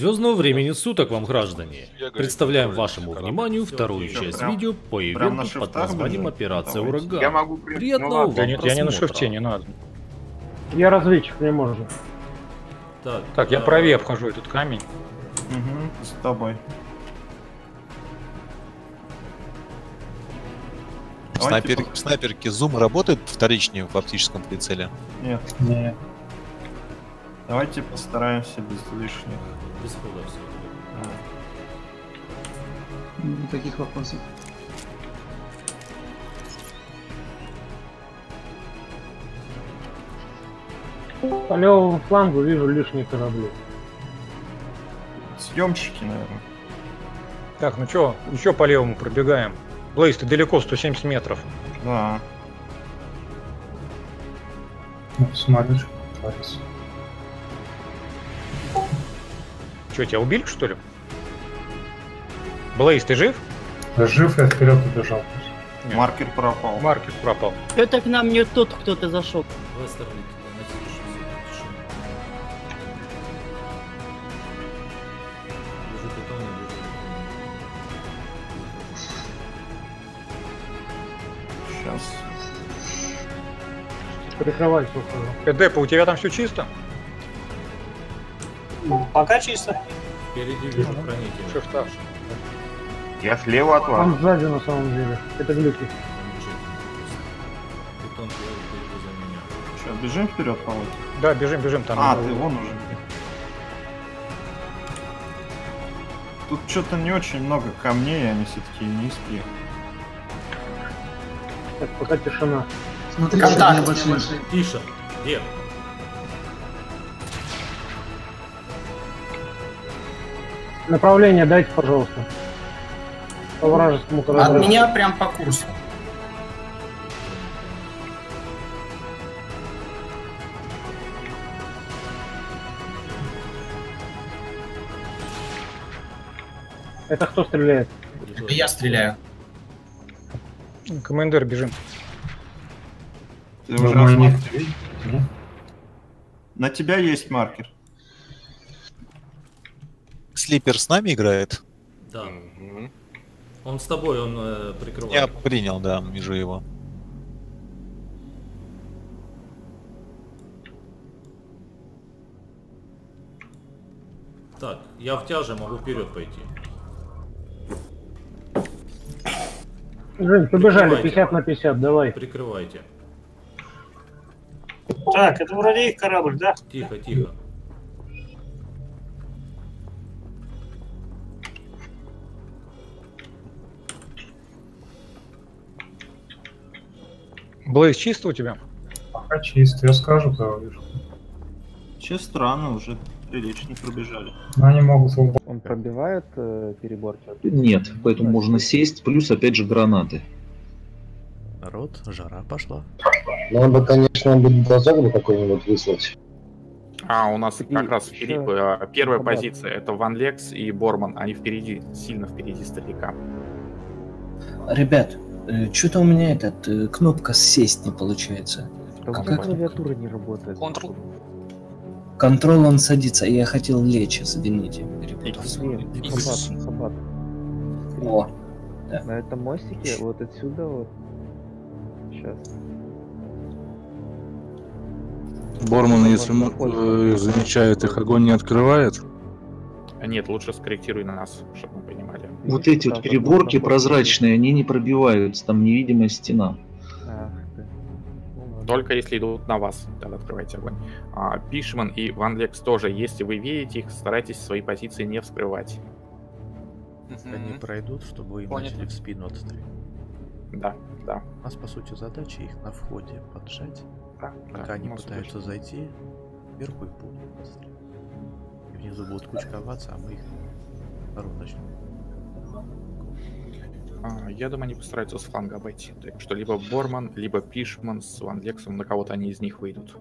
Звездного времени суток вам, граждане! Представляем вашему вниманию вторую часть видео по ивенту под названием «Операция Ураган». Приятного вам просмотра. Я не на шифте, не надо. Я разведчик, не можно. Так, я правее обхожу этот камень. Угу, с тобой. Снайперки зум работает вторичнее в оптическом прицеле? Нет. Нет. Давайте постараемся без лишних. Без худа все. Никаких вопросов. По левому флангу вижу лишние корабли. Съемщики, наверное. Так, ну чё, еще по левому пробегаем. Блейз, ты далеко, 170 метров. Да. Смотришь, Блейз. Че, тебя убили, что ли? Блейз, ты жив? Да, жив, я вперед убежал. Маркер пропал. Маркер пропал. Это к нам не тот, кто-то зашел. Сейчас. Прикрывай, слушай. Эдепа, у тебя там все чисто? Пока чисто. Впереди вижу хранителя. Шифта. Я слева от вас. Там сзади на самом деле. Это глюки. Сейчас бежим вперед, по-моему. Да, бежим там. А, ты вон уже. Тут что-то не очень много камней, они все-таки низкие. Так, пока тишина. Смотри, контакт. Тише. Где? Направление дайте, пожалуйста. По вражескому кораблю. От меня прям по курсу. Это кто стреляет? Это я стреляю. Командир, бежим. Ты уже на тебя есть маркер. Слипер с нами играет? Да. Угу. Он с тобой, он прикрывает. Я принял, да, вижу его. Так, я в тяже, могу вперед пойти. Жень, побежали, 50 на 50, давай. Прикрывайте. Так, это вроде их корабль, да? Тихо, тихо. Блейз, чисто у тебя? Пока чисто, я скажу, когда увижу. Сейчас странно, уже прилично пробежали. Они могут... Он пробивает перебор? Нет, поэтому можно сесть, плюс опять же гранаты. Народ, жара пошла. Надо, конечно, будет дозор какой-нибудь выслать. А, у нас как раз впереди первая позиция, это Ван Лекс и Борман, они впереди, сильно впереди старика. Ребят. Что-то у меня этот кнопка сесть не получается. Как клавиатура не работает? Контрол. Контрол он садится, я хотел лечь, извините. Собака. О. Да. На этом мостике вот отсюда вот. Сейчас. Борман, если замечает их, огонь не открывает? Нет, лучше скорректируй на нас, чтобы мы понимали. Вот эти вот переборки прозрачные, они не пробиваются, там невидимая стена. Только если идут на вас, тогда открывайте огонь. Пишман и Ван Лекс тоже, если вы видите их, старайтесь свои позиции не вскрывать. Они пройдут, чтобы им начали в спину отстрелять. Да, да. У нас, по сути, задача их на входе поджать, да, пока да, они пытаются зайти, вверху и будут отстрелять. Внизу будут кучковаться, а мы их вторую начнем. Я думаю, они постараются с фланга обойти. Так что либо Борман, либо Пишман с Ван Лексом, на кого-то они из них выйдут.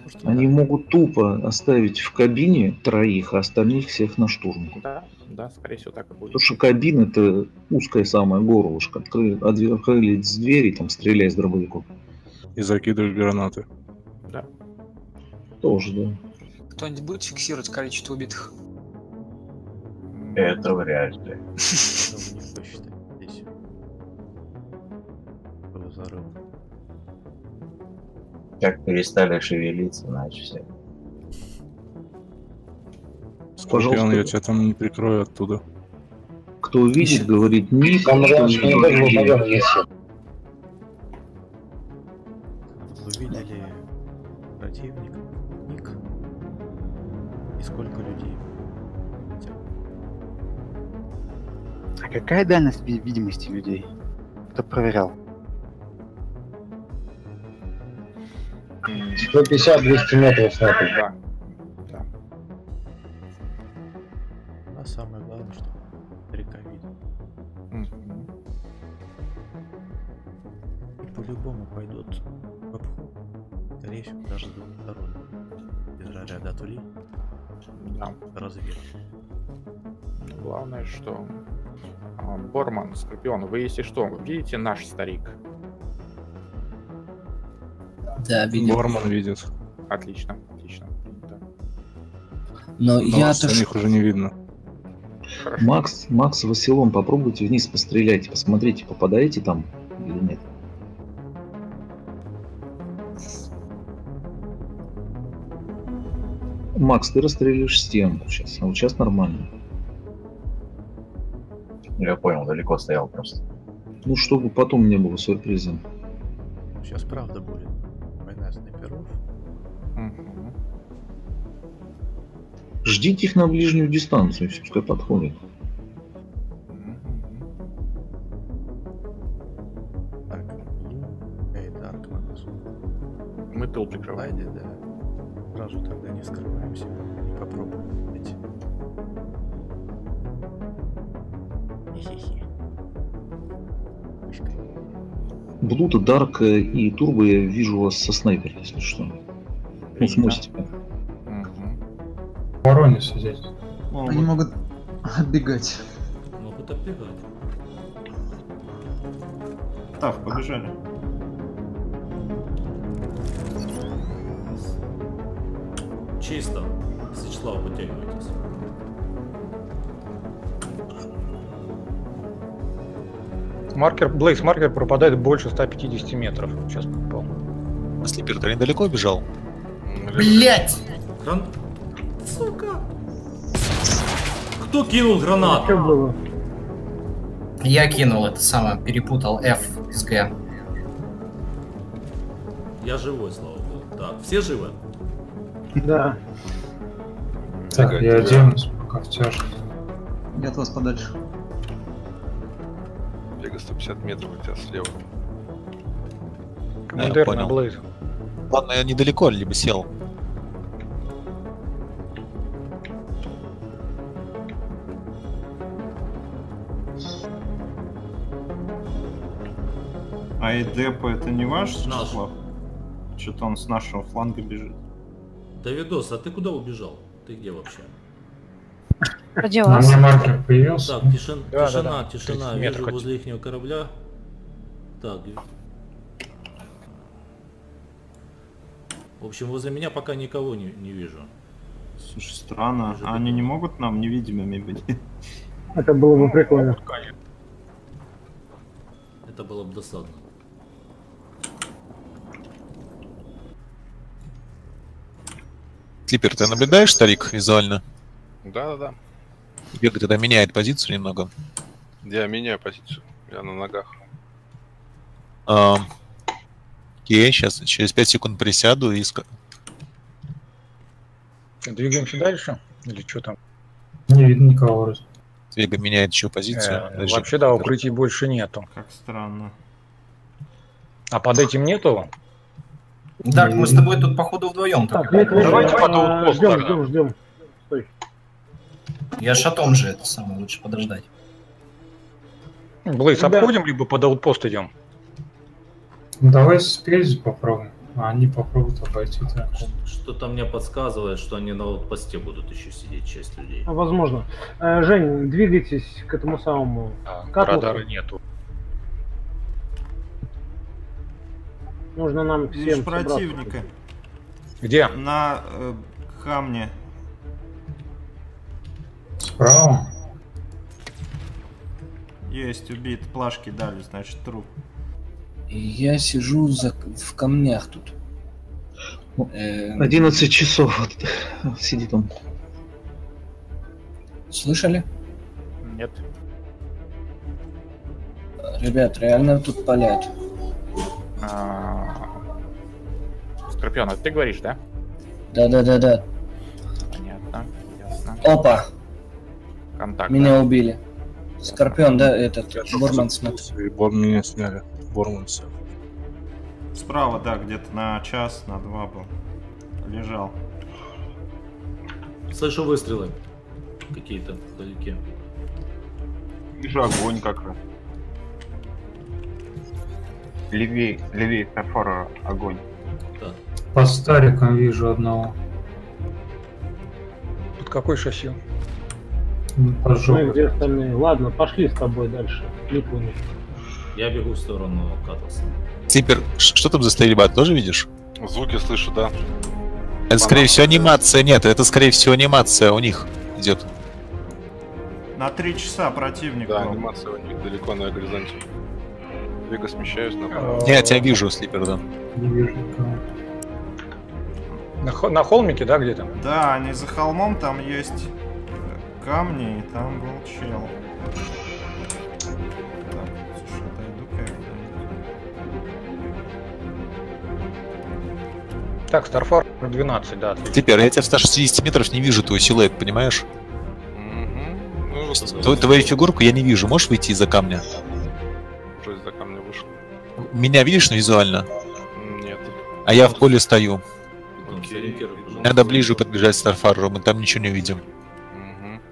Может, они могут тупо оставить в кабине троих, а остальных всех на штурм. Да, да, скорее всего так и будет. Потому что кабина это узкая самая горлышко. Открыли с двери, там стреляй с дробовиком. И закидываешь гранаты. Да. Тоже, да. Кто-нибудь будет фиксировать количество убитых? Это вряд ли. Как перестали шевелиться, иначе все. Скорпион, я тебя там не прикрою оттуда. Кто увидит, говорит ник. Там раньше не было, если. Увидели противника, ник и сколько людей. А какая дальность видимости людей? Кто проверял? 150-200 метров снаружи. Да. Да. А самое главное, что река видно. И по-любому пойдут в обход. Скорее всего, даже с двух сторон. Без разряда отвли. Да. Разведка. Главное, что... Борман, Скорпион, вы если что, видите наш старик? Да, видел. Борман видит. Отлично, отлично. Да. Но я тоже... уже не видно. Хорошо. Макс, Василон, попробуйте вниз пострелять, посмотрите, попадаете там или нет. Макс, ты расстрелишь стенку сейчас, а вот сейчас нормально. Я понял, далеко стоял просто. Ну, чтобы потом не было сюрпризом. Сейчас правда будет. Война снайперов. Угу. Ждите их на ближнюю дистанцию, все, пускай подходят. Угу. Так, это Аркман. Мы тыл прикрываем. Да. Сразу тогда не скрываемся. Попробуем. Блута, Дарк и Турбо, я вижу вас со снайпера, если что. Ну, с мостика. Воронец здесь. Они могут отбегать. Могут отбегать. Так, побежали. Чисто. Сячла, вытягивайтесь. Маркер, Блейз, маркер пропадает больше 150 метров. Сейчас попал. А Слипер-то недалеко бежал? Блять! Сука! Кто кинул гранату? Что было? Я кинул, это самое, перепутал F с G. Я живой, слава богу. Так, все живы? Да. Так, я оденусь, пока в тяжесть. Я от вас подальше. 150 метров у тебя слева. Я понял. Ладно, я недалеко, либо сел. А Эдепа это не ваш Слав? Что-то он с нашего фланга бежит. Давидос, а ты куда убежал? Ты где вообще? Проделался. Так, тишина, вижу возле ихнего корабля. Так. В общем, возле меня пока никого не вижу. Слушай, странно. Вижу, они не могут нам невидимыми быть? Это было бы прикольно. Это было бы досадно. Слипер, ты наблюдаешь, старик, визуально? Да. Бег тогда меняет позицию немного. Я меняю позицию. Я на ногах. Окей, сейчас через 5 секунд присяду и... Двигаемся дальше? Или что там? Не видно никого раз. Бег меняет еще позицию. Вообще, да, укрытий больше нету. Как странно. А под этим нету? Так, мы с тобой тут походу вдвоем. Давайте потом ждем. Стой. Я шатом же, это самое, лучше подождать. Блейз, обходим, либо под аутпост идем? Давай спереди попробуем, а они попробуют обойти. Что-то мне подсказывает, что они на аутпосте будут еще сидеть, часть людей. Возможно. Жень, двигайтесь к этому самому. Радара нету. Нужно нам всем собраться. Противника. Где? На камне. Справа? Есть, убит. Плашки дали, значит, труп. Я сижу в камнях тут. 11 часов вот сидит он. Слышали? Нет. Ребят, реально тут палят. Скорпион, а ты говоришь, да? Да. Понятно, ясно. Опа! Контакт. Меня убили. Скорпион, да, этот, Борман смотри. Меня сняли, Борманса. Справа, да, где-то на час, на два был. Лежал. Слышу выстрелы. Какие-то вдалеке. Вижу огонь как раз. Левее перфора огонь. Да. По старикам вижу одного. Тут какой шасси? Ну, где остальные? Ладно, пошли с тобой дальше. Я бегу в сторону Катлса. Ципер, что там за стрельба? Тоже видишь? Звуки слышу, да. Это скорее всего анимация. Нет, это скорее всего анимация у них идет. На 3 часа противник. Да, анимация у них далеко на горизонте. Двига смещаюсь на... Я тебя вижу, Слипер, да. Не вижу никого. На холмике, да, где-то? Да, они за холмом, там есть камни, и там был чел. Так, Starfire 12, да. Отлично. Теперь я тебя в 160 метров не вижу твой силуэт, понимаешь? Твою фигурку я не вижу. Можешь выйти из-за камня? Уже из-за камня вышел. Меня видишь визуально? Нет. А я в поле стою. Окей. Надо ближе подбежать к Starfire, мы там ничего не видим.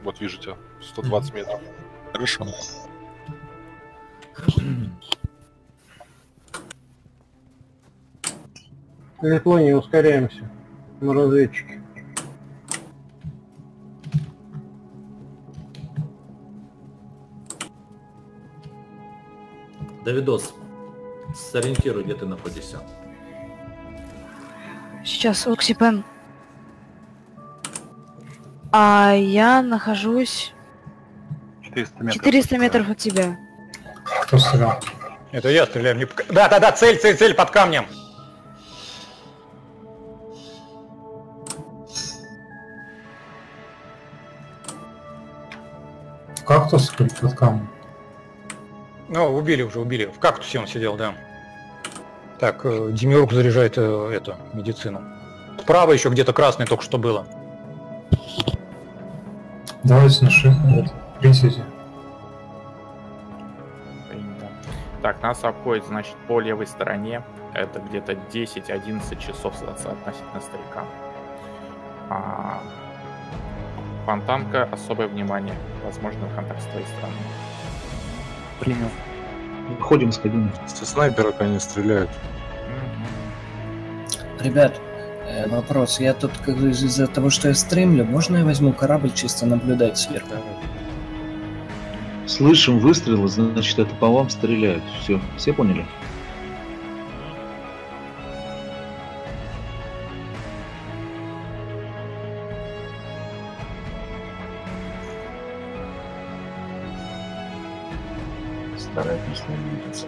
Вот вижу тебя. 120 метров. Хорошо. Литвония, ускоряемся. На разведчике. Давидос, сориентируй, где ты находишься. Сейчас, Оксипен. А я нахожусь... 400 метров от тебя. Кто стрелял? Это я стреляю. Да, цель, под камнем. В кактусе под камнем? Ну, убили. В кактусе он сидел, да. Так, Демиург заряжает эту медицину. Справа еще где-то красный только что было. Давай сноши. Присети. Принято. Так, нас обходит, значит, по левой стороне. Это где-то 10-11 часов относительно старика. Фонтанка, особое внимание. Возможно, контакт с твоей стороны. Принял. Выходим из кабины. Со снайпера они стреляют. Ребят, вопрос. Я тут из-за того, что я стримлю, можно я возьму корабль чисто наблюдать сверху? Слышим выстрелы, значит, это по вам стреляют. Все поняли? Старая песня двигается.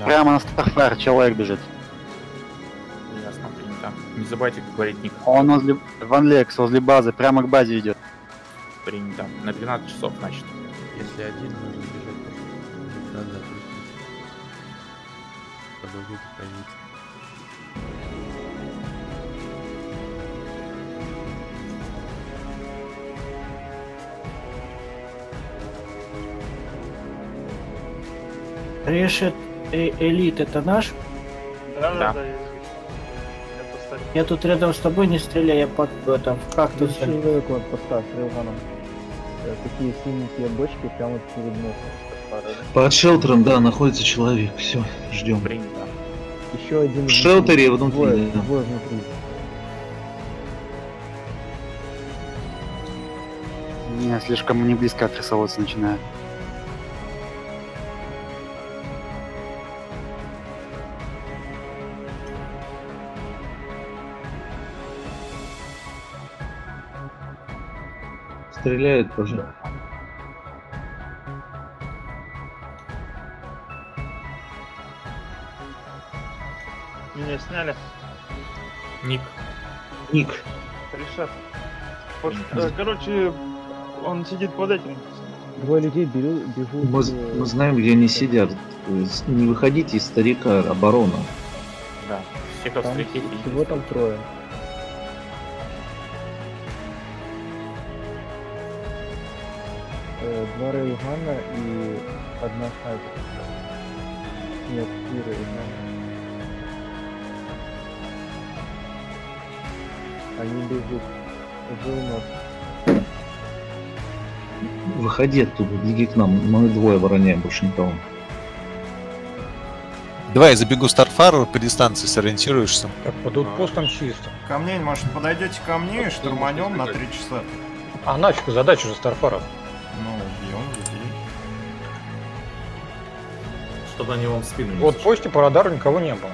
Да. Прямо на Starfire человек бежит. Ясно, принято. Не забывайте говорить ник. Он возле Ван Лекс, возле базы, прямо к базе идет. Принято. На 12 часов, значит. Если один, то не бежит. Да. Подожди, пойдите. Решет элит, это наш? Да. Я тут рядом с тобой не стреляю, я под там как-то человек вот поставил реваном. Такие синенькие бочки прямо перед носом. Под шелтером, да, находится человек. Все, ждем. Еще один. В шелтере, в внутри. Не, слишком не близко отрисовываться начинает. Стреляют тоже. мне сняли? Ник. Ник. Решат. Вот, короче, он сидит под этим. Двое людей бегут. Мы знаем, где они сидят. Не выходите из старика, оборона. Да. Всех встретили. Всего там трое. Два Рейлгана и одна Хайдер. Нет, три Рейлгана. Они бегут. Уже у нас. Выходи оттуда, беги к нам. Мы двое обороняем, больше никого. Давай я забегу Старфару, по дистанции сориентируешься. Так, под постом чисто. Ко мне, может, подойдете ко мне и штурманем на 3 часа. А нафиг задачу же Старфаров. Ну, бьем людей. Чтобы они вам в спину не вот слышали. Почте по радару никого не было.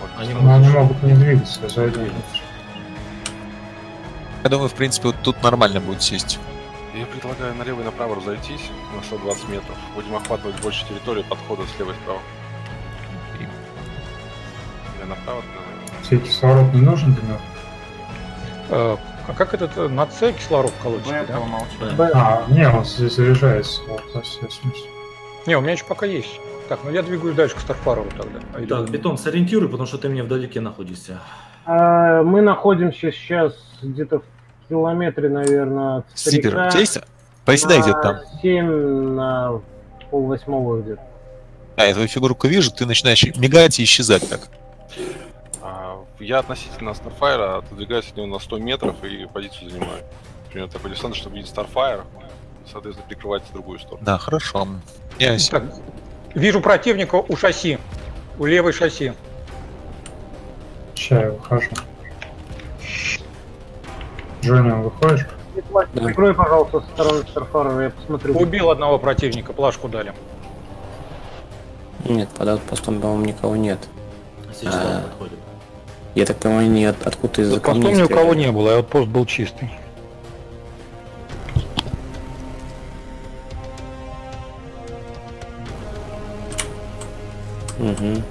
Вот, они могут не двигаться, даже двигаться. Я думаю, в принципе, вот тут нормально будет сесть. Я предлагаю налево и направо разойтись на 120 метров. Будем охватывать больше территории подхода слева и справа. Или направо. Тебе кислород не нужен, Дмитрий? А как этот на С кислород колодчик, да? Да. А, не, он здесь заряжается. Вот, не, у меня еще пока есть. Так, ну я двигаюсь дальше к Старфарову тогда. Так, Бетон, сориентируй, потому что ты мне вдалеке находишься. Мы находимся сейчас где-то в километре, наверное, от старика. Сибирь, приседай где-то там. 7 на пол-восьмого где-то. А, я твою фигурку вижу, ты начинаешь мигать и исчезать так. Я относительно Starfire отодвигаюсь от него на 100 метров и позицию занимаю. Например, такой десант, чтобы видеть Starfire, соответственно, прикрывать другую сторону. Да, хорошо. Я так, вижу противника у шасси, у левой шасси. Сейчас я выхожу. Джонни, выходишь? Прикрой, пожалуйста, со стороны Starfire, я посмотрю. Убил одного противника, плашку дали. Нет, под отпостом, по-моему, никого нет. Сейчас он подходит. Я так понимаю, не откуда из-за камней. Потом ни у кого не было, а вот пост был чистый. Угу.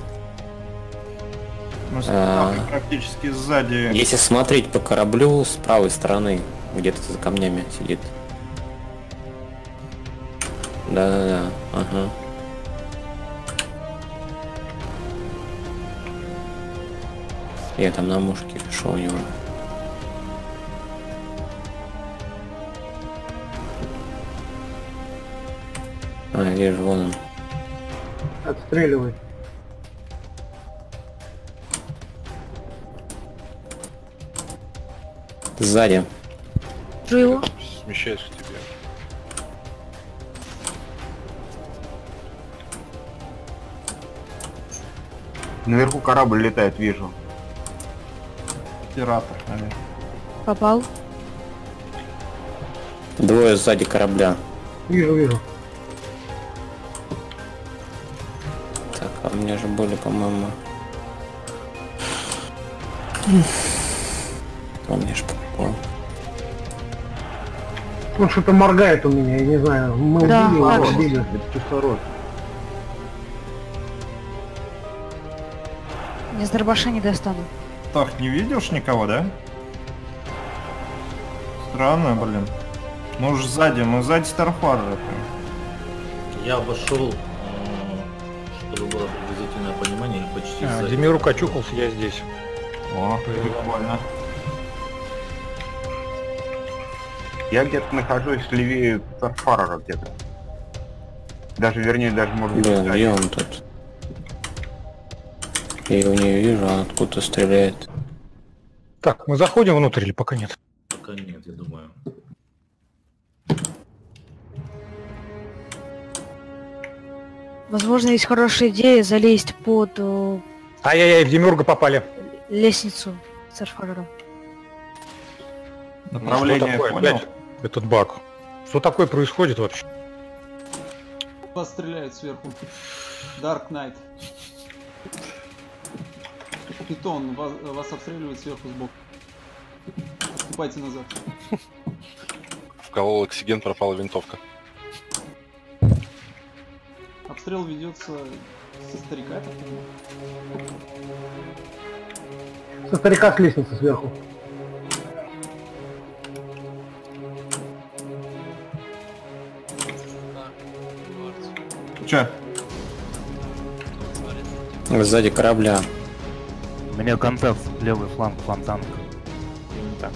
Ну, практически сзади. Если смотреть по кораблю с правой стороны, где-то за камнями сидит. Да-да-да, ага. Я там на мушке шел у него. А, вижу, вон он. Отстреливай. Сзади. Живо. Смещаюсь к тебе. Наверху корабль летает, вижу. Пиратов, наверное. Попал. Двое сзади корабля. Вижу, вижу. Так, а у меня же были, по-моему. Помнишь, попал. Ну что-то моргает у меня, я не знаю. Мы убили, кислород. Я с дробаша не достану. Так, не видишь никого, да? Странно, блин. Мы уже сзади, мы сзади Старфаржа. Я обошел, чтобы было приблизительное понимание, почти сзади. Демиру качухался, я здесь. О, прикольно. Я где-то нахожусь левее Старфаржа где-то. Даже, вернее, даже может быть. Где он тут? Я его не вижу, а откуда стреляет. Так, мы заходим внутрь или пока нет? Пока нет, я думаю. Возможно, есть хорошая идея залезть под... Ай-яй-яй, в Демиурга попали. Лестницу с Арфарером. Направление, ну, понял? Этот баг. Что такое происходит вообще? Вас стреляют сверху. Dark Knight. Питон, вас обстреливает сверху сбоку. Отступайте назад. Вколол оксиген, пропала винтовка. Обстрел ведется со старика. Со старика с лестницы сверху. Че? Сзади корабля. Мне контакт левый фланг, флантанг. Так.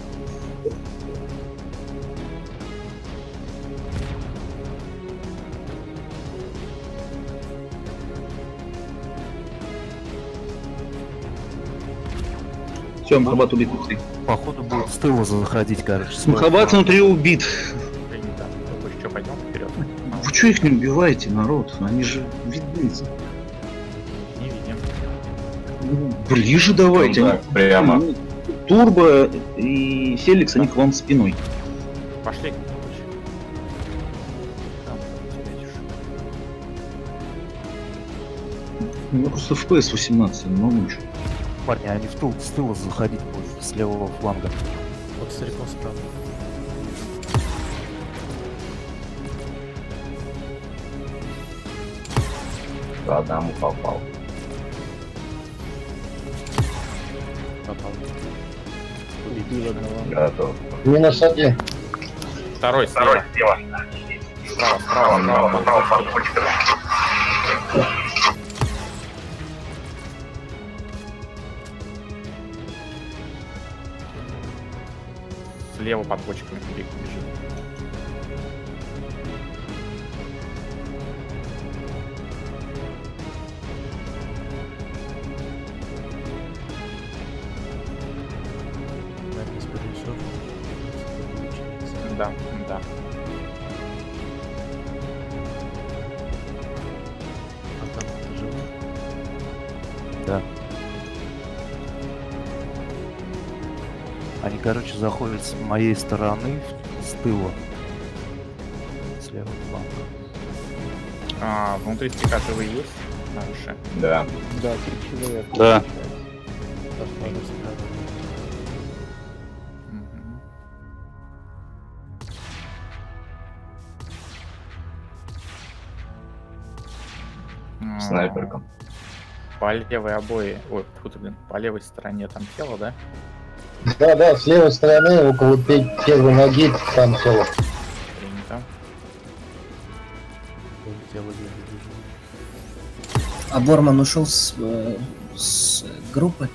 Все, Махабат убит внутри. Походу будет с тыла заходить, короче. Махабат внутри убит. Вы что их не убиваете, народ? Они же видны. Не видим. Ближе давайте. Да, прямо. Турбо и Селикс, они к вам спиной. Пошли. Ну просто FPS 18, но лучше. Парни, они в тыл, с тыла заходить будут, с левого фланга. Вот стариком справа. По одному попал. Попал. Убедил одного. Готов. Мы на шаге. Второй, второй, слева. Справа, справа, справа, справа, подходит. Слева под бочками бежит. Да, да. Да. Они, короче, заходят с моей стороны, с тыла. Слева фланга. А, внутри стека живые есть? На выше. Да. Да, 3 человека. Да. Снайперком. По левой обои. Ой, фу, блин, по левой стороне там тело, да? Да, да, с левой стороны, около первой ноги, там тело. Принято. А Борман ушел с группы?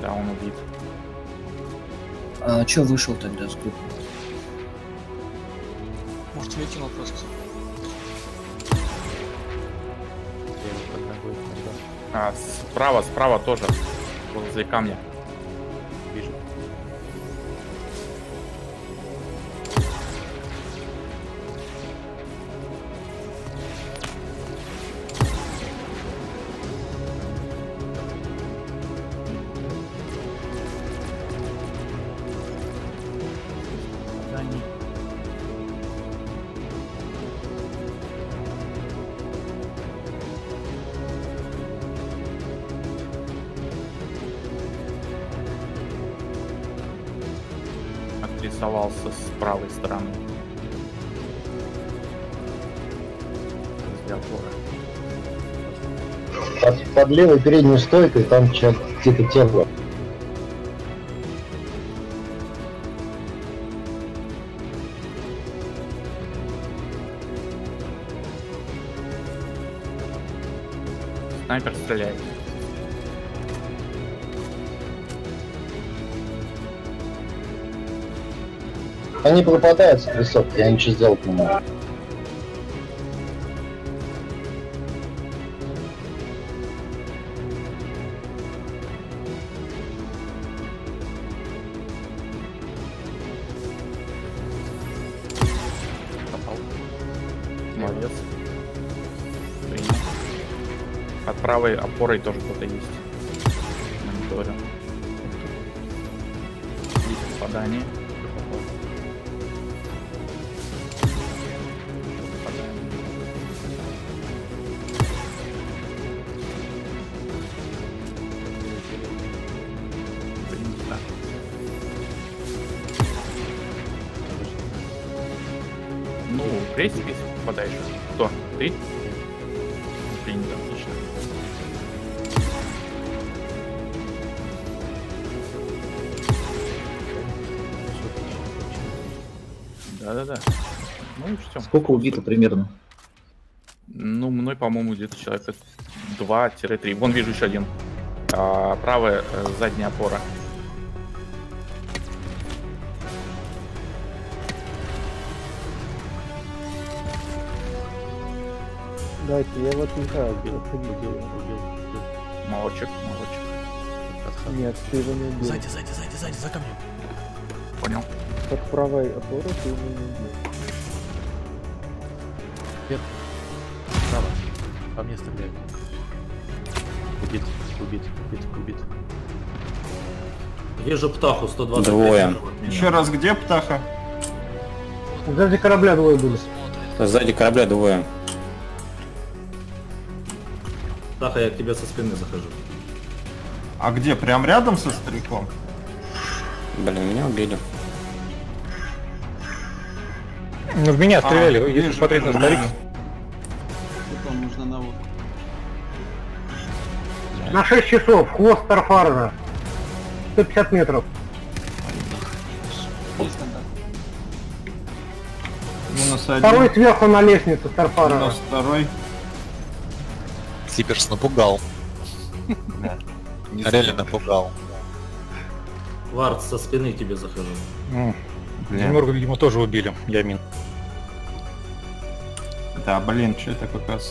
Да, он убит. А че вышел тогда с группы? Может, выкинул просто? А, справа, справа тоже. Возле камня. Оставался с правой стороны. Под левой передней стойкой там где-то тепло. Снайпер стреляет. Они пропадают с трясовки, я ничего сделать не могу. Попал. Молодец. Принято. От правой опорой тоже кто-то есть. Мониторим. Есть попадание. Здесь попадаешь. Кто? Ты? Принято, отлично. Да-да-да. Ну, все. Сколько убито примерно? Ну, мной, по-моему, где-то человека 2-3. Вон, вижу еще один. А, правая задняя опора. Давайте, я вот не знаю, молочек, молочек. Нет, ты его не убил. Сзади, сзади, сзади, сзади, за камнем. Понял. Под правой опорой ты его не убил. Вверх. Справа. По мне стреляют. Убит, убит, убит, убит. Вижу птаху, 120. Двое. Еще раз, где птаха? Сзади корабля двое было. Сзади корабля двое. Птаха, я к тебе со спины захожу. А где? Прям рядом со стариком? Блин, меня убили. Ну в меня стреляли, если смотреть на старик. Там нужно на вот. На 6 часов, хвост Старфарза. 150 метров. Второй сверху на лестнице Старфарза. Минус второй. Сиперс напугал. Реально напугал. Вард, со спины тебе захожу. Немного, видимо, тоже убили, Ямин. Да, блин, что это такое косо?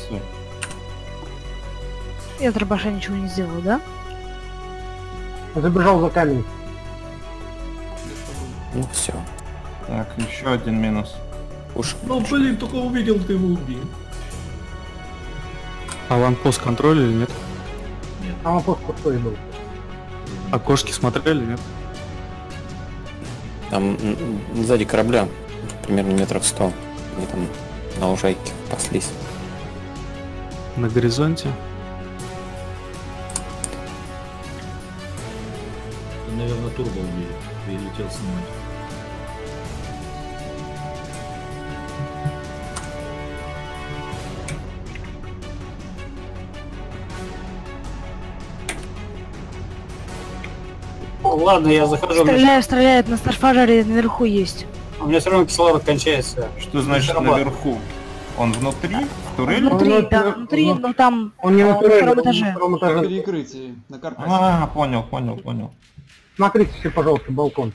Я дробаша ничего не сделал, да? Забежал за камень. Ну все. Так, еще один минус. Уж. Ну блин, только увидел, ты его убил. А ванпост контроля или нет? Нет. А ванпост пустой был. А кошки смотрели, нет? Там сзади корабля, примерно метров 100, они там на лужайке паслись. На горизонте? И, наверное, Турбо убили, прилетел снимать. Ладно, я захожу. Стреляю, стреляет, на Старфаре наверху есть. У меня все равно кислород кончается. Что значит наверху? Он внутри? В турели? Внутри, да, внутри, но там... Он не на втором этаже. На перекрытии, на каркасе. А, понял, понял, понял. Смотрите все, пожалуйста, балкон.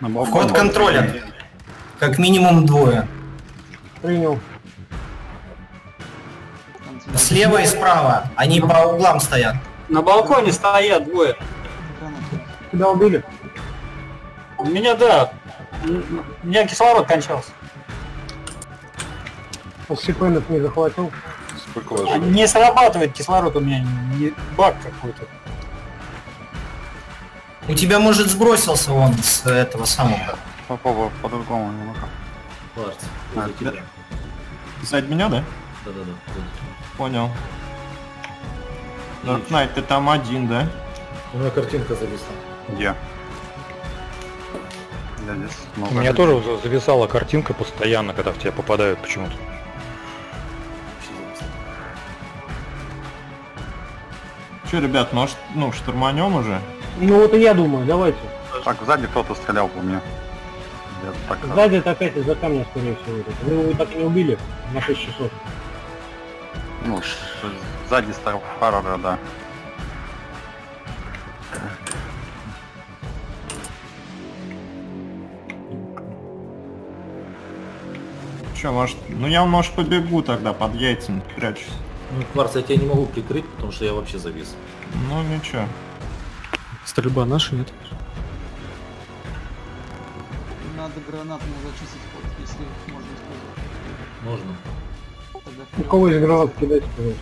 Ход контроля. Как минимум двое. Принял. Слева и справа. Они по углам стоят. На балконе стоят двое. Тебя убили? У меня, да. У меня кислород кончался. Оксипенов не захватил. Не срабатывает кислород у меня. Баг какой-то. У тебя, может, сбросился он с этого самого. Попробуй по-другому немного. А, сзади меня, да? Да. Понял. Dark Knight, ты там один, да? У меня картинка зависла. Где? Да, здесь много. У меня тоже зависала картинка постоянно, когда в тебя попадают почему-то. Че, ребят, ну штурманем уже? Ну вот и я думаю, давайте. Так, сзади кто-то стрелял по мне. Сзади это опять из-за камня, скорее всего. Вы его так и не убили на 6 часов. Ну, сзади Star Citizen, да. Че, может... Ну я, может, побегу тогда, под яйцами прячусь. Ну, Кварц, я тебя не могу прикрыть, потому что я вообще завис. Ну, ничего. Стрельба наша, нет? Надо гранатами зачистить ход, если их можно использовать. Можно. У кого есть гранат, кидайте, пожалуйста.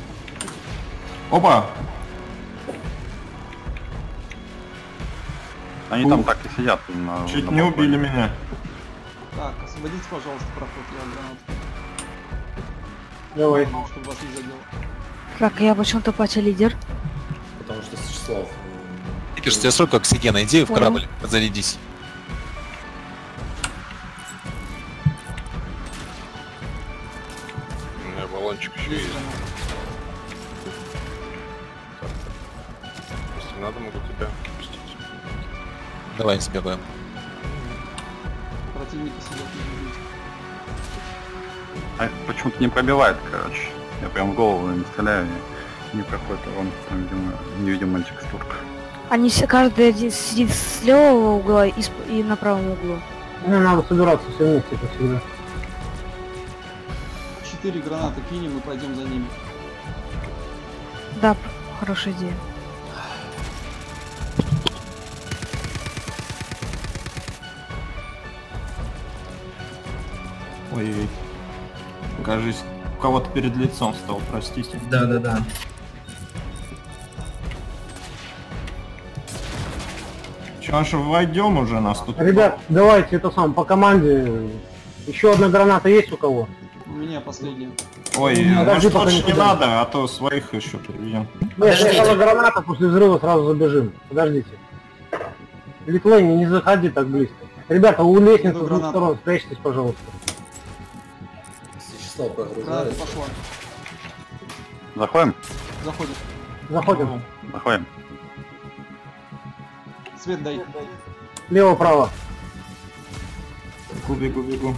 Опа! Они там так и сидят. Чуть не убили меня. Так, освободите, пожалуйста, проход, я гранат. Давай. Чтобы вас не задело. Так, я почему-то пача лидер. Потому что Сочислав. Пикерс, тебе срок, как Сигена, иди в корабль, подзарядись. надо, могу тебя пустить. Давай сбегаем. Противники сидят. А почему-то не пробивает, короче. Я прям в голову не стреляю, не проходит урон, там, видимо, невидимая текстурка. Они все, каждый один сидит с левого угла и на правом углу. Ну, надо собираться все вместе, как всегда. 4 гранаты кинем и пойдем за ними. Да, хорошая идея. Ой-ой-ой. Кажись, у кого-то перед лицом стал, простите. Да-да-да. Сейчас войдем уже нас тут. Ребят, давайте это сам по команде. Еще одна граната есть у кого? У меня последняя. Ой, может лучше не надо, а то своих еще приведем. Нет, сначала граната, после взрыва сразу забежим. Подождите. Литлэйни, не заходи так близко. Ребята, у лестницы с двух сторон спрячьтесь, пожалуйста. Граната пошла. Заходим? Заходим. Заходим. Заходим. Свет дай. Лево-право. Бегу.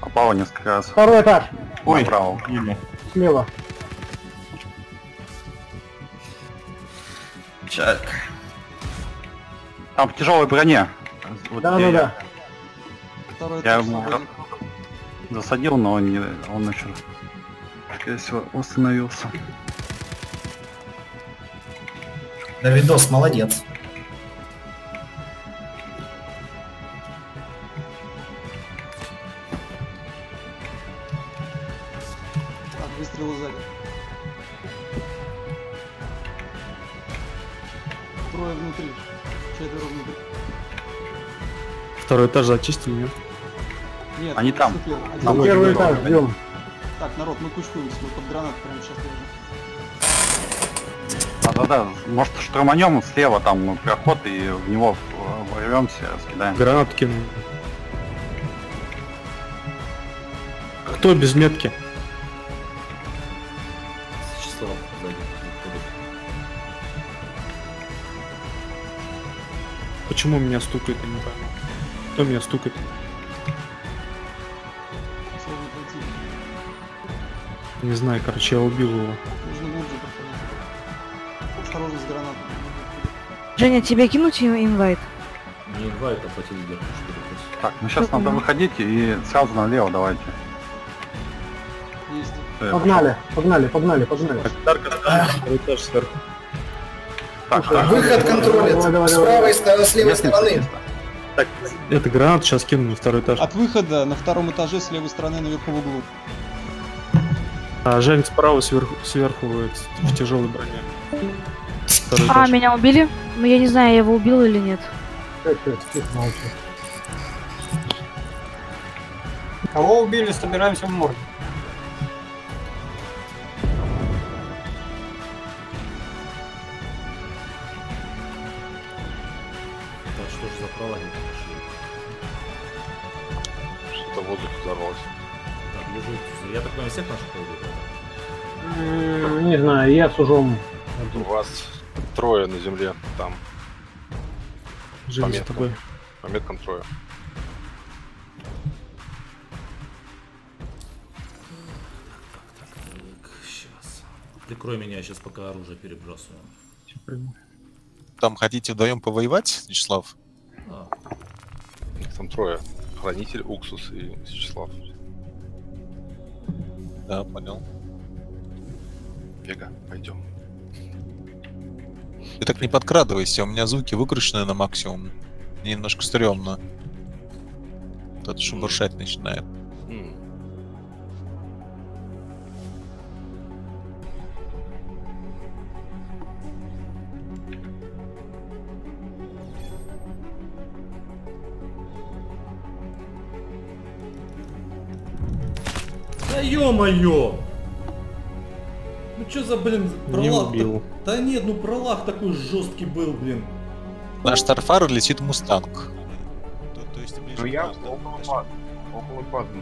Попало несколько раз. Второй этаж. Ой, направо. Слева. Чак. Там в тяжелой броне. Да. Второй этаж. Я засадил, но он еще, скорее всего, остановился. Давидос, молодец. Так, выстрел сзади. Трое внутри. Четверо внутри. Второй этаж зачистили, нет? Нет, они там. Там первый этаж, ждем. Так, народ, мы кучкуемся, мы под гранат прямо сейчас лежим. Да-да-да, может штурманем слева там проход и в него ворвемся, скидаем. Гранат кинул. Кто без метки? Почему меня стукает, я не понимаю. Кто меня стукает? Не знаю, короче, я убил его. Нужно глубже проходить. Осторожно с гранатами. Женя, тебе кинуть инвайт? Не инвайт, а платить где-то. Так, ну сейчас надо выходить и сразу налево давайте. Есть. Погнали. Так, выход контролит. С правой, с левой стороны. Так, это гранат сейчас кину на второй этаж. От выхода на втором этаже с левой стороны наверху в углу. А Жень справа сверху в тяжелой броне. Второй этаж. Меня убили? Ну я не знаю, я его убил или нет. Кого убили, собираемся в морг. Да что ж за провал не пошли. Что-то воздух взорвался. Я так понимаю, всех наших убили? Не знаю, я с ужом. У вас трое на земле, там. По меткам. По меткам трое. Так, сейчас. Прикрой меня, я сейчас пока оружие перебрасываю. Там хотите вдвоем повоевать, Вячеслав? А. Там трое. Хранитель, Уксус и Вячеслав. Да, понял. Вега, пойдем. Ты так не подкрадывайся, у меня звуки выкручены на максимум. Мне немножко стрёмно. Кто-то шубуршать начинает. Ё-моё! Ну чё за, блин, пролаг? Да нет, ну пролаг такой жесткий был, блин. Наш Старфар летит Мустанг. Ну я около базы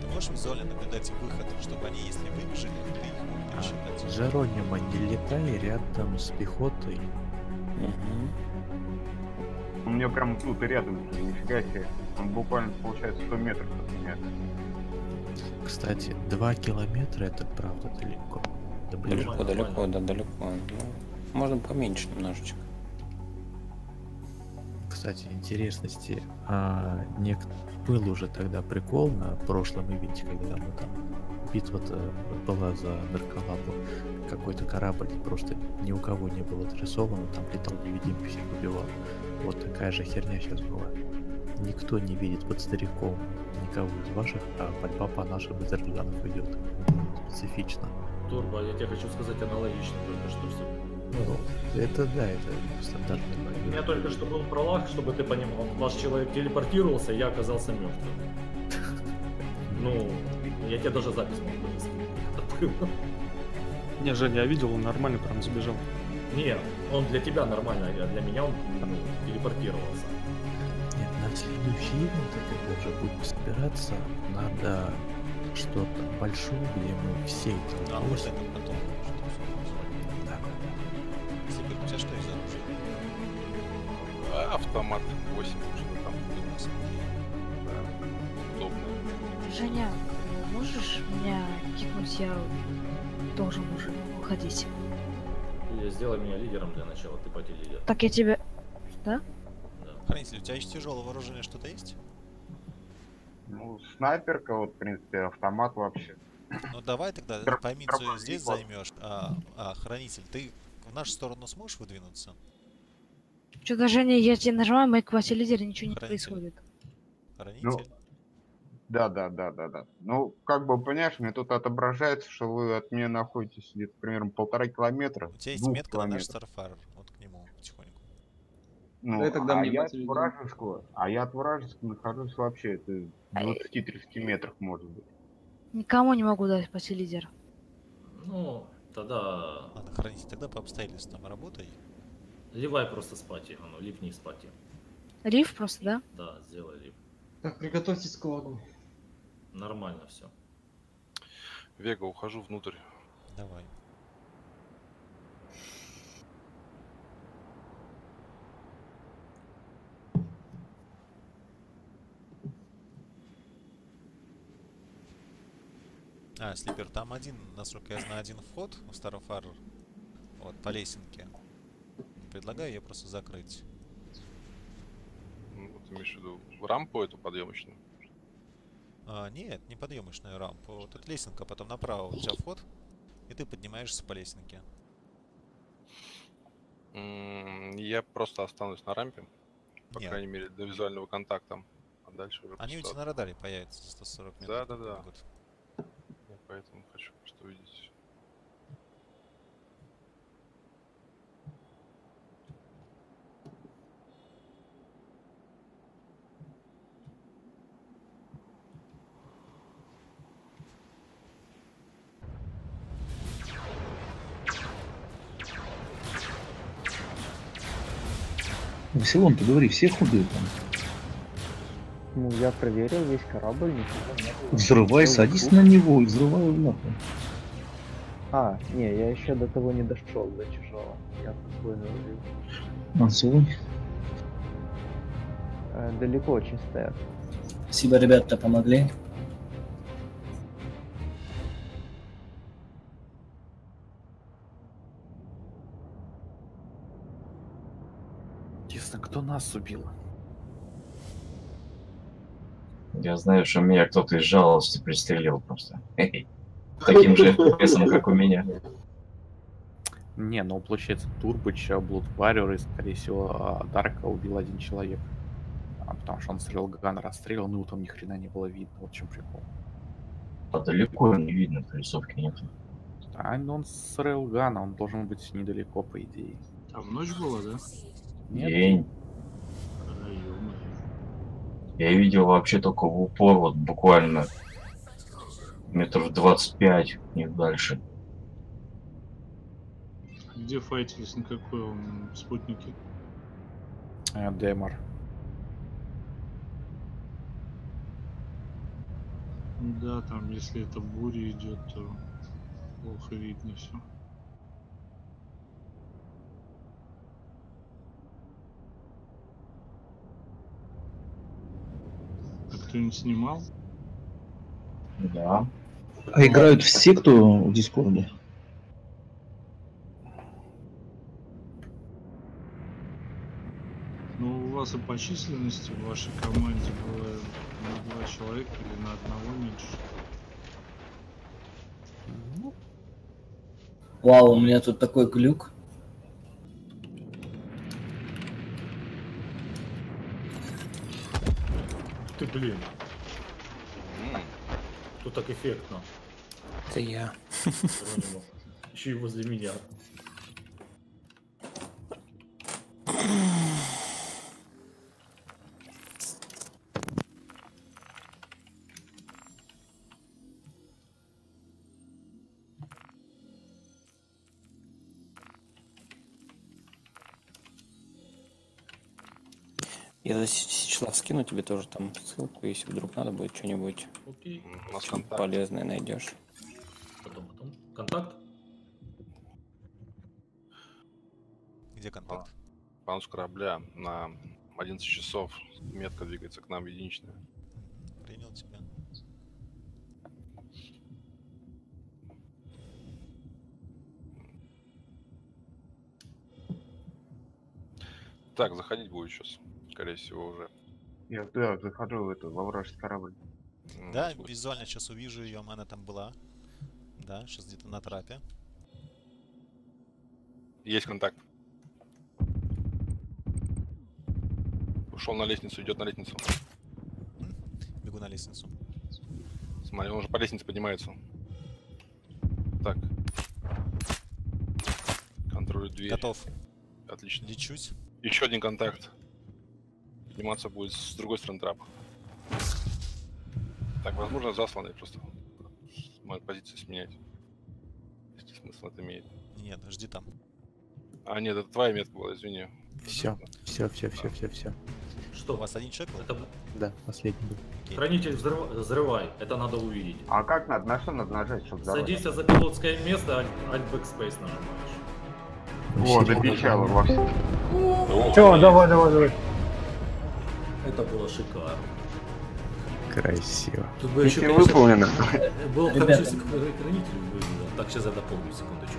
нахожусь. можешь визуально наблюдать выход, чтобы они, если выбежали, ты их мог пересчитать. Джеронимо, не летай рядом с пехотой. У меня прям тут и рядом, нифига себе. Он буквально получается 100 метров от меня. Кстати, 2 километра это правда далеко. Далеко, да, далеко. Ну, можно поменьше немножечко. Кстати, интересности, был уже тогда прикол на прошлом ивенте, когда мы там битва-то была за Нарколабу. Какой-то корабль просто ни у кого не был отрисован, там летал невидимки, всех убивал. Вот такая же херня сейчас была. Никто не видит под стариком никого из ваших, а пальба по нашим из органов идет. Специфично. Турбо, я тебе хочу сказать аналогично только что. Ну, это да, это стандартный. У меня только что был пролаг, чтобы ты понимал. Ваш человек телепортировался, я оказался мертвым. Ну, я тебе даже запись мог вынести. Не, Женя, я видел, он нормально прям забежал. Не, он для тебя нормально, а для меня он телепортировался. Нет, на следующий ивент, когда уже будем собираться, надо что-то большое, где мы все эти... А может это потом? Тебя что из оружия? Автомат 8, что там да, удобно. Женя, можешь меня кикнуть? Я должен уже уходить. Или сделай меня лидером для начала, ты поди лидер. Так я тебе... Да? Да. Хранитель, у тебя еще тяжелое вооружение что-то есть? Ну, снайперка, вот, в принципе, автомат вообще. Ну, давай тогда, пойми, что здесь займешь. Хранитель, ты... В нашу сторону сможешь выдвинуться? Что-то, Женя, я тебе нажимаю, мы кваси лидеры, ничего не происходит. Ну, да. Ну, как бы, понимаешь, мне тут отображается, что вы от меня находитесь где-то примерно 1,5 километра. У тебя есть метка на наш Starfire, вот к нему потихоньку. Ну, тогда я от вражеского нахожусь вообще, это 20-30 метрах может быть. Никому не могу дать кваси лидер. Ну... Тогда... Ладно, хранитель, тогда по обстоятельствам работай. Ливай просто спать, ну, липни спать. Риф просто, да? Да, сделай риф. Так, приготовьтесь к лагу. Нормально все. Вега, ухожу внутрь. Давай. А, Слипер, там один, насколько я знаю, один вход у Starfire. Вот, по лесенке. Предлагаю ее просто закрыть. Ну, ты имеешь в виду рампу эту подъемочную? А, нет, не подъемочную рампу. Вот эта лесенка, потом направо у тебя вход, и ты поднимаешься по лесенке. Я просто останусь на рампе, по крайней мере, до визуального контакта. А дальше уже... Они у тебя на радаре появятся, 140 метров. Да-да-да. Поэтому хочу просто увидеть. Василон, поговори, все худые там? Ну, я проверил весь корабль, никого нет. Взрывай, садись на него и взрывай его нахуй. А, не, я еще до того не дошел, до чужого. Я спокойно убил. Мансуль. Далеко очень стоят. Спасибо, ребята, помогли. Честно, кто нас убил? Я знаю, что меня кто-то из жалости пристрелил просто. Таким же интересным, как у меня. Не, ну получается, Турбыча, Блудварьер и, скорее всего, Дарка убил один человек. Потому что он стрелял, Гаган расстрелил, ну там ни хрена не было видно, вот в чем прикол. А далеко не видно, прорисовки нет. А, но он стрелял Гана, он должен быть недалеко, по идее. А в ночь было, да? Нет. День. Я видел вообще только в упор, вот буквально метров 25, не дальше. Где файтились, на каком спутнике? Демар. Да, там, если это буря идет, то плохо видно все. А кто-нибудь снимал? Да. А играют все, кто в Дискорде? Ну, у вас и по численности в вашей команде было на 2 человека или на 1 меньше. Вау, у меня тут такой глюк. Ты, блин. Тут так эффектно. Это я. Еще и возле меня. Я сейчас скину тебе тоже там ссылку, если вдруг надо будет что-нибудь полезное найдешь. Потом. Контакт? Где контакт? Паунс корабля на 11 часов. Метка двигается к нам единичная. Принял тебя. Так, заходить будет сейчас. Скорее всего уже. Я да, захожу в эту, во вражеский корабль. Да, визуально сейчас увижу ее, она там была. Да, сейчас где-то на трапе. Есть контакт. Ушел на лестницу, идет на лестницу. Бегу на лестницу. Смотри, он уже по лестнице поднимается. Так. Контролирует дверь. Готов. Отлично. Лечусь. Еще один контакт. Подниматься будет с другой стороны трапа. Так, возможно, засланный просто. Мою позицию сменять. Если смысл это имеет. Нет, жди там. А, нет, это твоя метка была, извини. Все, все. Что, у вас один человек? Это... Да, последний был. Окей. Хранитель, взрывай, это надо увидеть. А как надо, на что надо нажать, чтобы взорвать? Садись за пилотское место, Alt-Backspace нажимаешь. О, запечало вас. Все, давай. Это было шикарно. Красиво. Тут бы еще выполнено. Было бы хорошо, если какой-то хранитель выиграл. Так, сейчас я дополню, секундочку.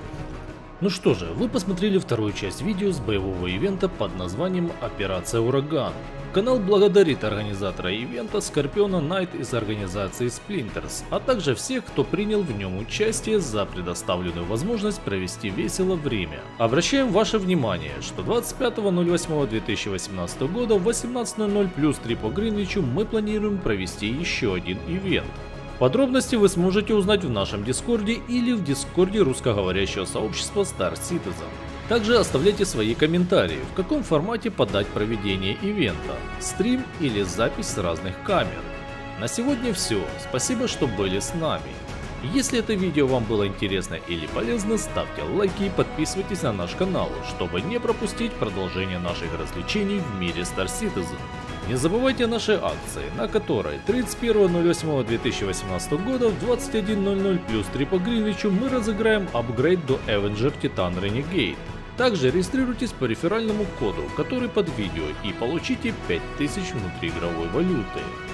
Ну что же, вы посмотрели вторую часть видео с боевого ивента под названием «Операция Ураган». Канал благодарит организатора ивента Скорпиона Найт из организации Сплинтерс, а также всех, кто принял в нем участие за предоставленную возможность провести весело время. Обращаем ваше внимание, что 25.08.2018 года в 18:00 +3 по Гринвичу мы планируем провести еще один ивент. Подробности вы сможете узнать в нашем Дискорде или в Дискорде русскоговорящего сообщества Star Citizen. Также оставляйте свои комментарии, в каком формате подать проведение ивента, стрим или запись с разных камер. На сегодня все, спасибо, что были с нами. Если это видео вам было интересно или полезно, ставьте лайки и подписывайтесь на наш канал, чтобы не пропустить продолжение наших развлечений в мире Star Citizen. Не забывайте о нашей акции, на которой 31.08.2018 года в 21:00 +3 по Гринвичу мы разыграем апгрейд до Avenger Titan Renegade. Также регистрируйтесь по реферальному коду, который под видео, и получите 5000 внутриигровой валюты.